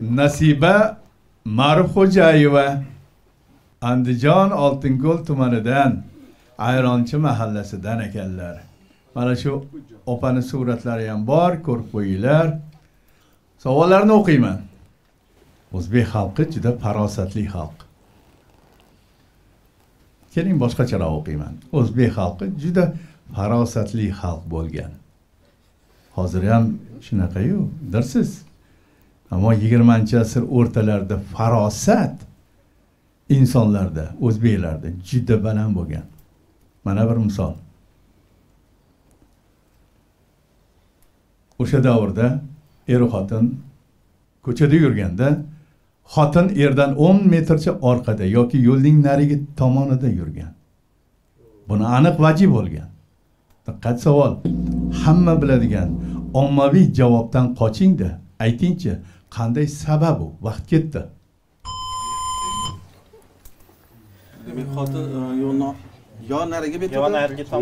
Nasiba Ma'rufxo'jayeva Andijon Oltingul tumanidan Ayronchi mahallasidan ekanlar. Mana shu opani suratlari ham bor, ko'rib qo'yinglar. Savollarni o'qiyman. O'zbek xalqi juda farosatli xalq. Keling boshqacharoq o'qiyman. O'zbek xalqi juda farosatli xalq bo'lgan. Hozir ham shunaqa-yu, dirsiz. Ammo 20-asr o'rtalarida farosat insonlarda, o'zbeklarda juda baland bo'lgan. Mana bir misol. O'sha davrda er-xotin ko'chada yurganda xotin erdan 10 metrcha orqada yoki yo'lning narigi tomonida yurgan. Buni aniq vajib bo'lgan. Diqqat savol. Hamma biladigan ommaviy javobdan qochingda, aytingchi, qanday sabab u? Vaqt ketdi. Demak, xotin yo'lni yo narigi betida,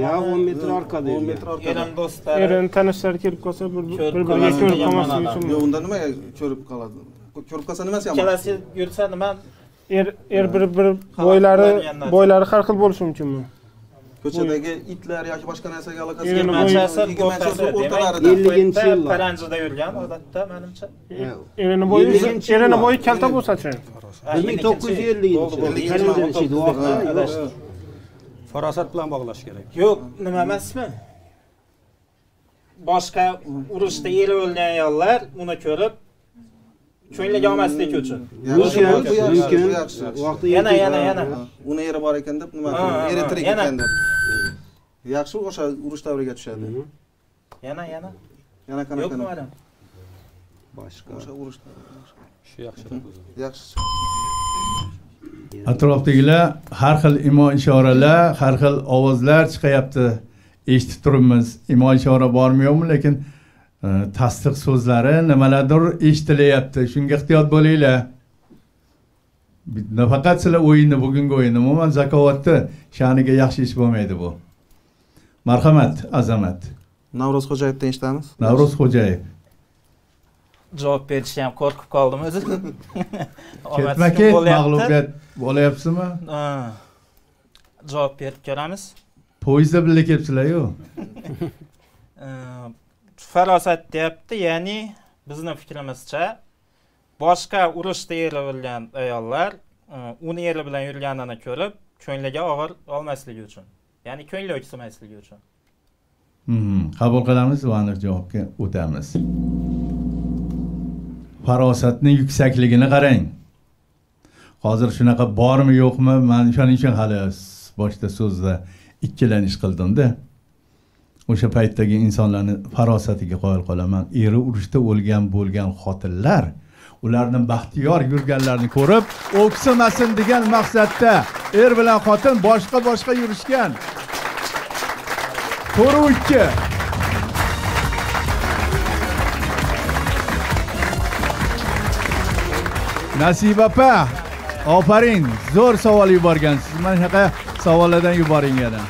yo 10 metr orqada, 10 metr orqada. Eron do'stlari, Eron tanishlar kelib qolsa, bir-biriga ko'rib qolmasligi uchun. Yo, unda nima ko'rib qoladi? Ko'rib qolsa nimasi ham? Ikkalasi yursa nima? Er bir-bir boylari har xil bo'lishi mumkinmi? Ko'chadagi itlar yoki boshqa narsaga aloqasi yo'q. Manchasi o'rtalarida 50-yil paranjida yurgan odatda menimcha. Erini bo'yi kalta bo'lsa-chi? 1950-yil. Farosat bilan bog'lash kerak. Yo'q, nima emasmi? Boshqa urushda yelib o'lgan ayollar buni ko'rib ko'ngliga olmaslik uchun. Yana. Uni eri bor ekan deb nima? Eri tirik ekan deb. Yaxshi, o'sha urush davriga tushadi. Yana qanaqa? Yo'qmi adam? Boshqa o'sha urushda. Shu yaxshi. Yaxshi. Atrofdagilar har xil imo ishoralar, har xil ovozlar chiqyapti. Eshitib turibmiz. Imo ishora bormi yo'qmi, lekin tasdiq so'zlari nimalardir eshitilyapti. Shunga ehtiyot bo'linglar. Nafaqat sizlar o'yinni, bugungi o'yinni, umuman zakovatni sha'niga yaxshi ish bo'lmaydi bu. Marhamat, Azamat. Navroz Kocayipdan eshitamiz. Navroz Kocayip. Javob berishga ham qo'rqib qoldim o'zi. Ketma-ket mag'lubiyat bo'layapsizmi? Javob berib ko'ramiz. Poyezdda birga kelibsizlar-ku. Farosat deyapti, ya'ni bizning fikrimizcha boshqa urushda yelib-o'lgan ayollar uni eri bilan yurganini ko'rib, ko'ngliga og'ir olmasligi uchun, ya'ni ko'ngli o'ksimasligi uchun. Qabul qilamiz va aniq javobga o'tamiz. Farosatning yuksakligini qarang. Hozir shunaqa bormi yo'qmi? Men shuning uchun hali boshda so'zda ikkilanish qildim-da. O'sha paytdagi insonlarni farosatiga qoyil qolaman. Eri urushda o'lgan bo'lgan xotinlar ularning baxtiyor yurganlarini ko'rib, o'ksimasin degan maqsadda er bilan xotin boshqa-boshqa yurishgan. Ko'ruvchi Nasiba pa, aferin, zor savol yuborgansiz. Mana shunaqa savollardan yuboring yana.